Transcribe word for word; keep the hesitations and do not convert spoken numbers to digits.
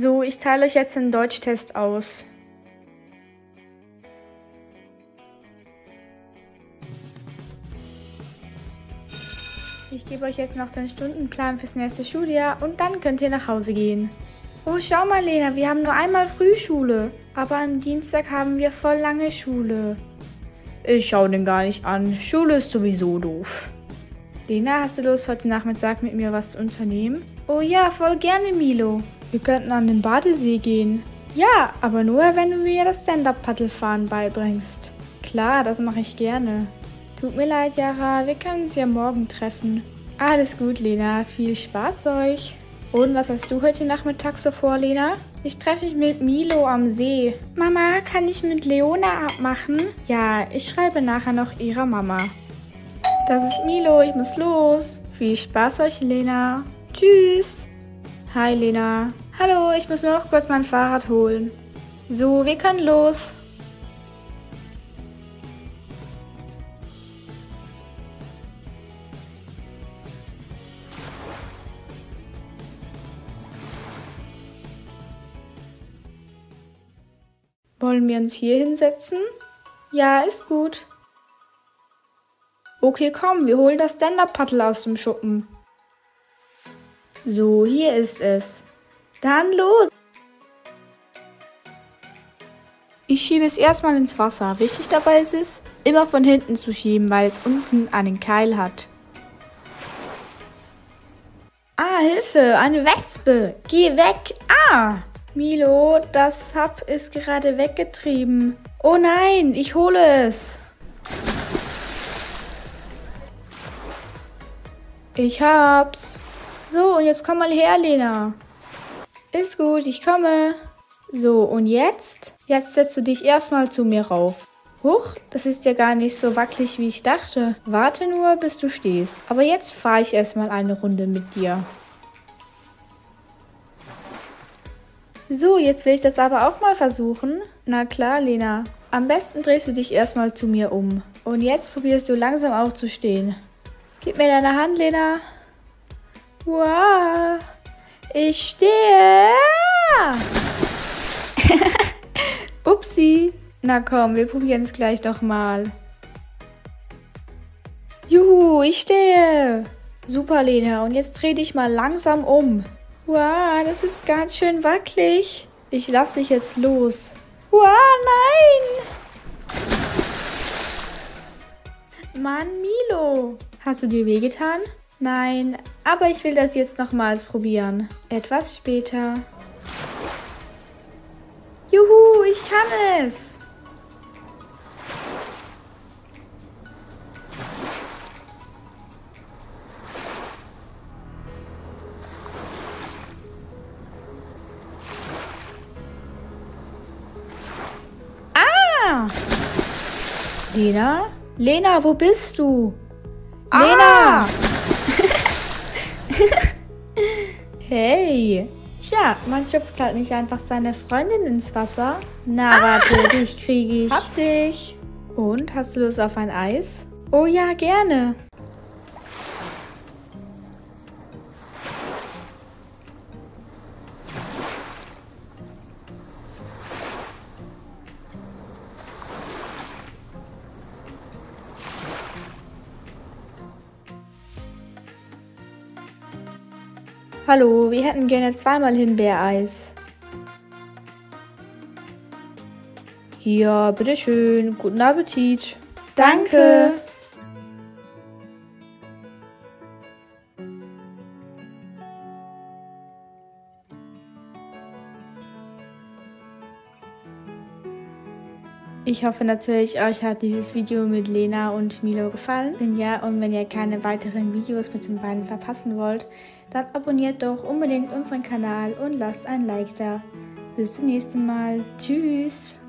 So, ich teile euch jetzt den Deutschtest aus. Ich gebe euch jetzt noch den Stundenplan fürs nächste Schuljahr und dann könnt ihr nach Hause gehen. Oh, schau mal, Lena, wir haben nur einmal Frühschule, aber am Dienstag haben wir voll lange Schule. Ich schaue den gar nicht an, Schule ist sowieso doof. Lena, hast du Lust, heute Nachmittag mit mir was zu unternehmen? Oh ja, voll gerne, Milo. Wir könnten an den Badesee gehen. Ja, aber nur, wenn du mir das Stand-Up-Paddlefahren beibringst. Klar, das mache ich gerne. Tut mir leid, Yara, wir können uns ja morgen treffen. Alles gut, Lena, viel Spaß euch. Und was hast du heute Nachmittag so vor, Lena? Ich treffe mich mit Milo am See. Mama, kann ich mit Leona abmachen? Ja, ich schreibe nachher noch ihrer Mama. Das ist Milo, ich muss los. Viel Spaß euch, Lena. Tschüss. Hi, Lena. Hallo, ich muss nur noch kurz mein Fahrrad holen. So, wir können los. Wollen wir uns hier hinsetzen? Ja, ist gut. Okay, komm, wir holen das Stand-Up-Paddel aus dem Schuppen. So, hier ist es. Dann los! Ich schiebe es erstmal ins Wasser. Wichtig dabei ist es, immer von hinten zu schieben, weil es unten einen Keil hat. Ah, Hilfe! Eine Wespe! Geh weg! Ah! Milo, das Sub ist gerade weggetrieben. Oh nein, ich hole es. Ich hab's. So, und jetzt komm mal her, Lena. Ist gut, ich komme. So, und jetzt? Jetzt setzt du dich erstmal zu mir rauf. Huch, das ist ja gar nicht so wackelig, wie ich dachte. Warte nur, bis du stehst. Aber jetzt fahre ich erstmal eine Runde mit dir. So, jetzt will ich das aber auch mal versuchen. Na klar, Lena. Am besten drehst du dich erstmal zu mir um. Und jetzt probierst du langsam aufzustehen. Gib mir deine Hand, Lena. Wow. Ich stehe. Upsi. Na komm, wir probieren es gleich nochmal. Juhu, ich stehe. Super, Lena. Und jetzt dreh dich mal langsam um. Wow, das ist ganz schön wackelig. Ich lasse dich jetzt los. Wow, nein! Mann, Milo! Hast du dir wehgetan? Nein, aber ich will das jetzt nochmals probieren. Etwas später. Juhu, ich kann es! Lena? Lena, wo bist du? Ah! Lena! Hey! Tja, man schupft halt nicht einfach seine Freundin ins Wasser. Na, ah! Warte, dich kriege ich. Hab dich! Und, hast du Lust auf ein Eis? Oh ja, gerne! Hallo, wir hätten gerne zweimal Himbeereis. Hier, bitteschön, guten Appetit. Danke. Ich hoffe natürlich, euch hat dieses Video mit Lena und Milo gefallen. Wenn ja, und wenn ihr keine weiteren Videos mit den beiden verpassen wollt, dann abonniert doch unbedingt unseren Kanal und lasst ein Like da. Bis zum nächsten Mal. Tschüss!